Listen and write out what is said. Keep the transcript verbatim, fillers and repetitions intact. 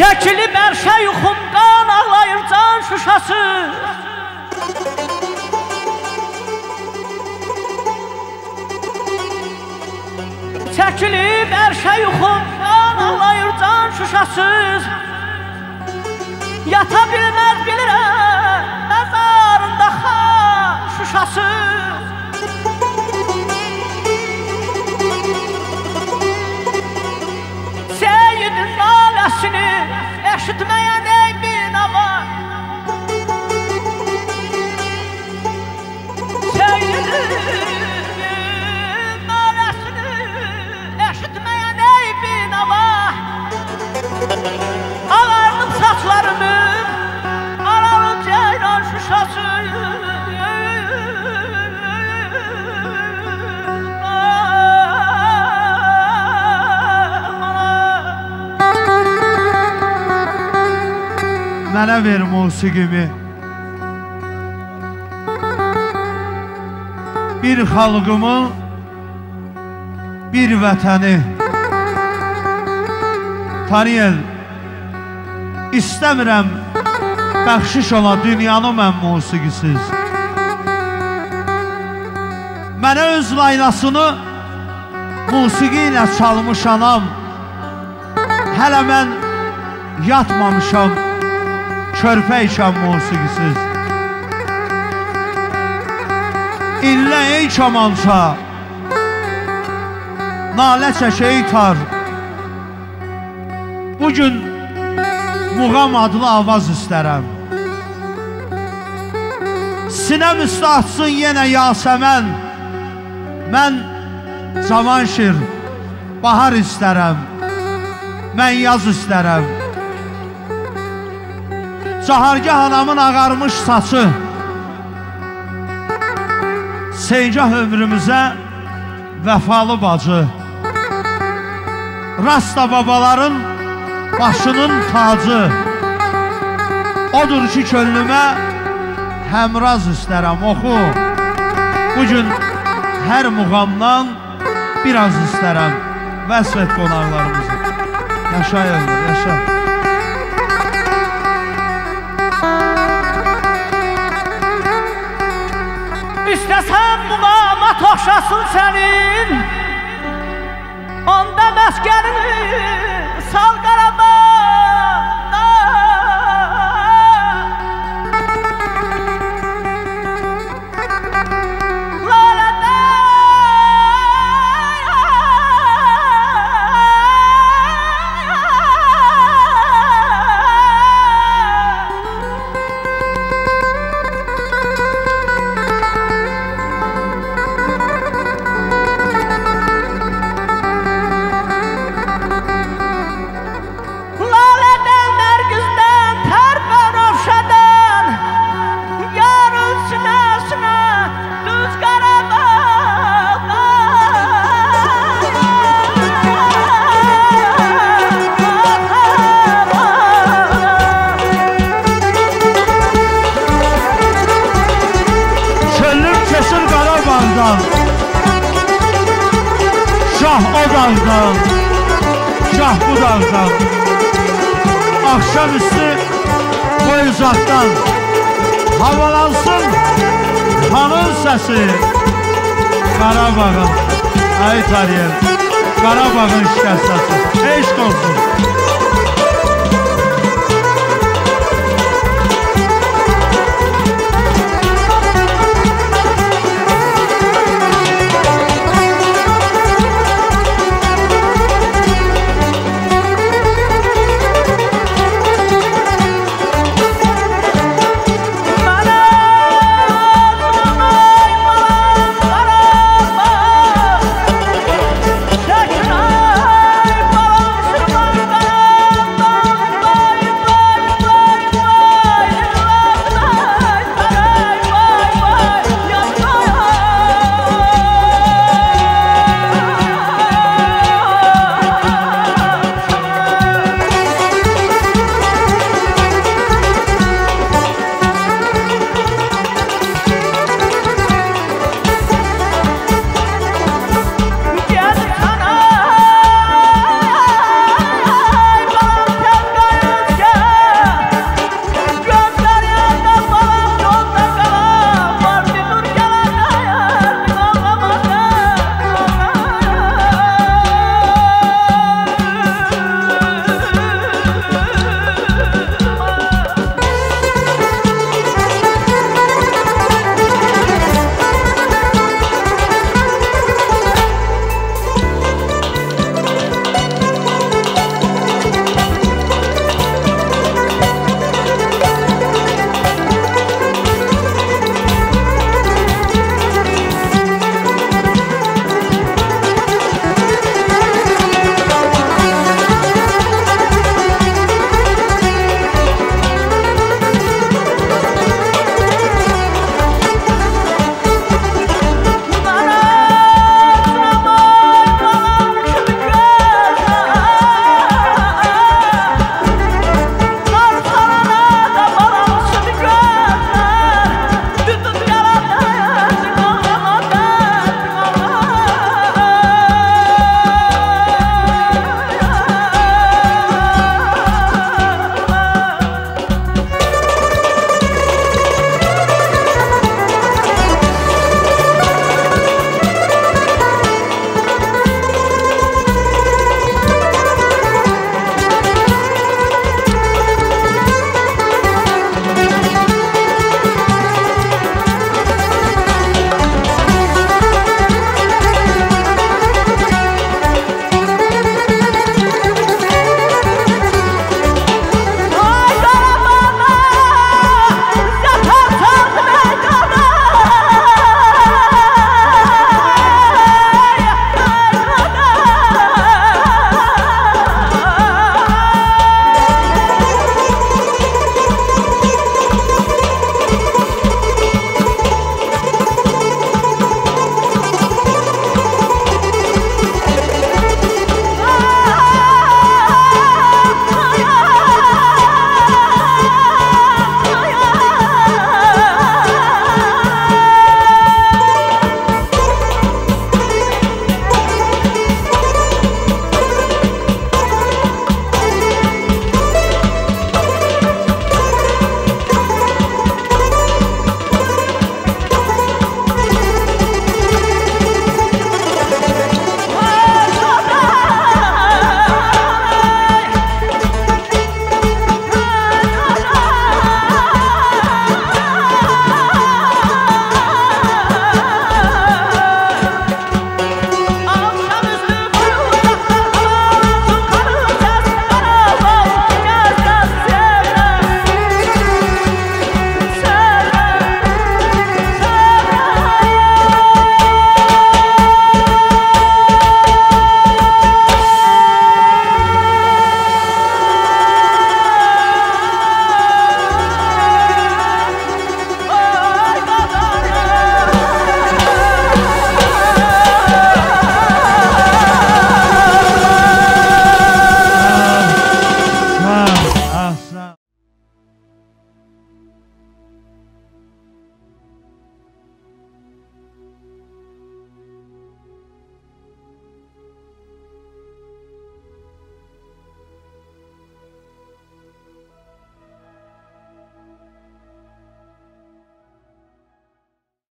Çəkilib ərşə yuxumdan ağlayır can şuşası. Çəkilib ərşə yuxumdan ağlayır can şuşasız. Yata bilməz bilirəm məzarında xan şuşasız. Seyyidin naləsini eşitməyən ey bina var. Seyyidin naləsini eşitməyən ey bina var. Ağarlıq saçlarının aralı ceyran şuşası. Mənə ver musiqimi. Bir xalqımın bir vətəni. Taniyel, istəmirəm bəxşiş olan dünyanı mən musiqisiz. Mənə öz laylasını musiqi ilə çalmış anam. Hələ mən yatmamışam, körpə ikən musiqisiz. İllə ey kamança, nalə çək ey tar. Bugün muğam adlı avaz istərəm. Sinəm üstü açsın yenə Yasəmən. Mən Cavanşir, bahar istərəm. Mən yaz istərəm. Cahargah anamın ağarmış saçı. Seygah ömrümüzə vəfalı bacı. Rasta babaların başının tacı. Odur ki könlümə həmraz istərəm. Oxu. Bugün hər muğamdan biraz istərəm. Vəsf et qonaqlarımızı. Yaşa ömür, yaşa. İstəsən muğama toxşasın sənin. Onda məskənini sal qarada. Akşamüstü boy uzaqdan havalansın xanın səsi. Qarabağın, ay Tariyel, Qarabağın şikəstəsi. Eşq olsun.